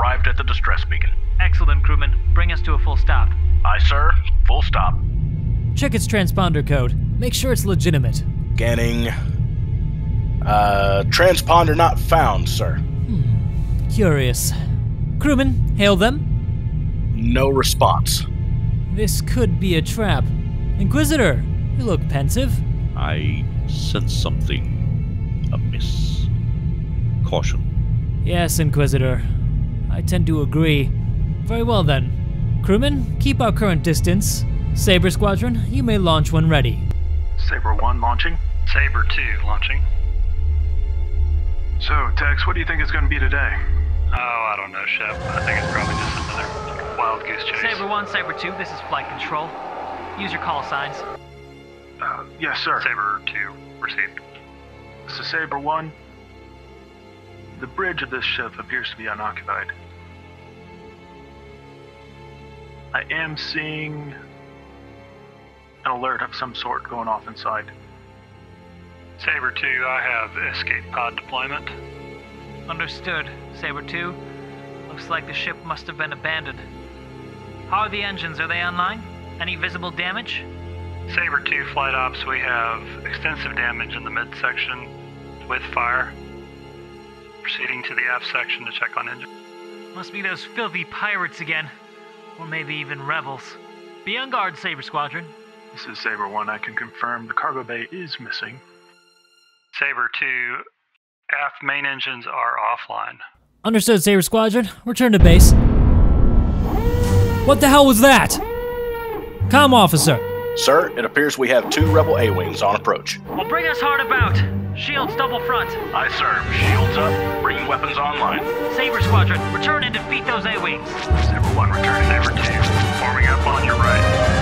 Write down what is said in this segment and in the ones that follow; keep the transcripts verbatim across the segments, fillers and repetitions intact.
arrived at the distress beacon. Excellent, crewman. Bring us to a full stop. Aye, sir. Full stop. Check its transponder code. Make sure it's legitimate. Scanning. Uh, transponder not found, sir. Hmm. Curious. Crewman, hail them. No response. This could be a trap. Inquisitor, you look pensive. I sense something amiss. Caution. Yes, Inquisitor. I tend to agree. Very well then. Crewmen, keep our current distance. Sabre Squadron, you may launch when ready. Sabre one launching. Sabre two launching. So, Tex, what do you think it's going to be today? Oh, I don't know, Shep. I think it's probably just another wild goose chase. Sabre one, Sabre two, this is flight control. Use your call signs. Uh, yes, sir. Sabre two, received. This is Sabre one. The bridge of this ship appears to be unoccupied. I am seeing an alert of some sort going off inside. Sabre two, I have escape pod deployment. Understood, Sabre two. Looks like the ship must have been abandoned. How are the engines? Are they online? Any visible damage? Sabre two, Flight Ops, we have extensive damage in the midsection with fire. Proceeding to the aft section to check on engine. Must be those filthy pirates again. Or maybe even rebels. Be on guard, Sabre Squadron. This is Sabre one. I can confirm the cargo bay is missing. Sabre two, aft main engines are offline. Understood, Sabre Squadron. Return to base. What the hell was that? Comm officer. Sir, it appears we have two Rebel A-Wings on approach. Well, bring us hard about. Shields double front. Aye, sir. Shields up. Bring weapons online. Sabre Squadron, return and defeat those A-Wings. Sabre one, return to Sabre two. Forming up on your right.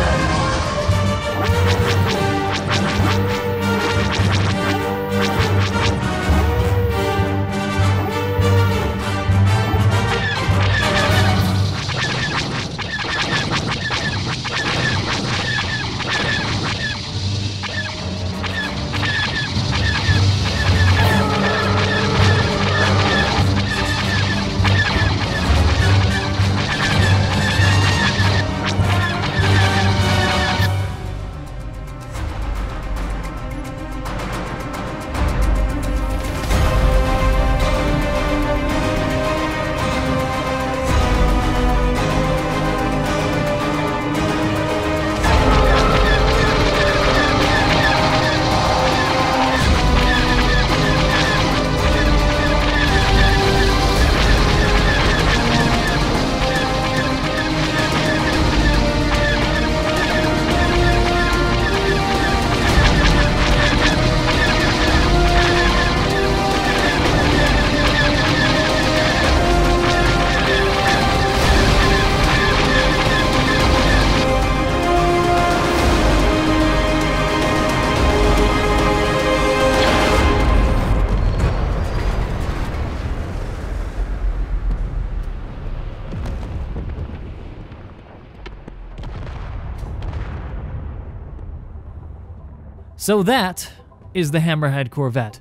So that is the Hammerhead Corvette.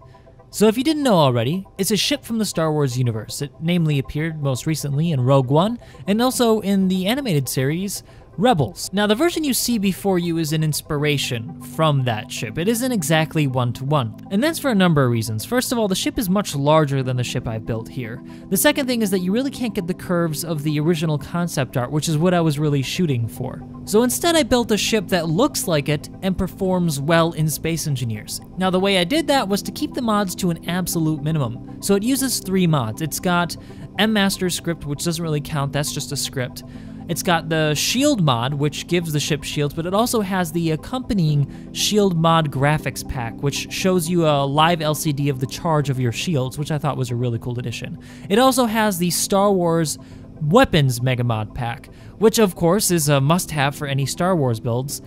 So if you didn't know already, it's a ship from the Star Wars universe. It namely appeared most recently in Rogue One, and also in the animated series, Rebels. Now the version you see before you is an inspiration from that ship. It isn't exactly one-to-one, and that's for a number of reasons. First of all, the ship is much larger than the ship I've built here. The second thing is that you really can't get the curves of the original concept art, which is what I was really shooting for. So instead I built a ship that looks like it and performs well in Space Engineers. Now the way I did that was to keep the mods to an absolute minimum. So it uses three mods. It's got a Master script, which doesn't really count, that's just a script. It's got the shield mod, which gives the ship shields, but it also has the accompanying shield mod graphics pack, which shows you a live L C D of the charge of your shields, which I thought was a really cool addition. It also has the Star Wars Weapons Mega Mod pack, which of course is a must-have for any Star Wars builds,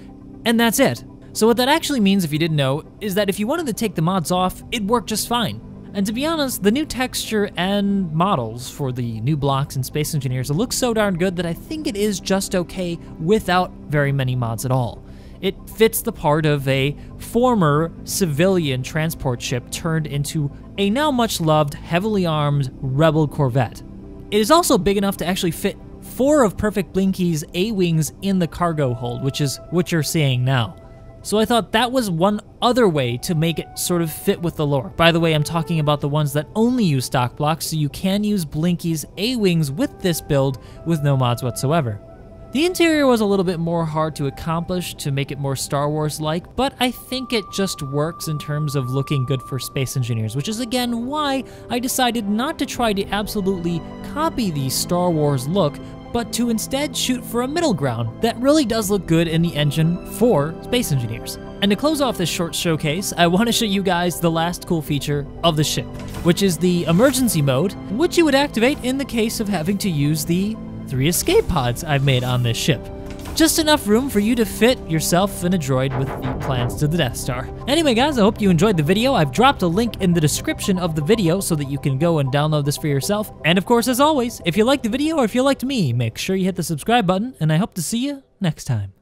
and that's it. So what that actually means, if you didn't know, is that if you wanted to take the mods off, it'd work just fine. And to be honest, the new texture and models for the new blocks in Space Engineers look so darn good that I think it is just okay without very many mods at all. It fits the part of a former civilian transport ship turned into a now much loved, heavily armed Rebel Corvette. It is also big enough to actually fit four of Perfect Blinky's A-Wings in the cargo hold, which is what you're seeing now. So I thought that was one other way to make it sort of fit with the lore. By the way, I'm talking about the ones that only use stock blocks, so you can use Blinky's A-Wings with this build with no mods whatsoever. The interior was a little bit more hard to accomplish to make it more Star Wars-like, but I think it just works in terms of looking good for Space Engineers, which is again why I decided not to try to absolutely copy the Star Wars look, but to instead shoot for a middle ground that really does look good in the engine for Space Engineers. And to close off this short showcase, I want to show you guys the last cool feature of the ship, which is the emergency mode, which you would activate in the case of having to use the three escape pods I've made on this ship. Just enough room for you to fit yourself in a droid with the plans to the Death Star. Anyway guys, I hope you enjoyed the video. I've dropped a link in the description of the video so that you can go and download this for yourself. And of course, as always, if you liked the video or if you liked me, make sure you hit the subscribe button, and I hope to see you next time.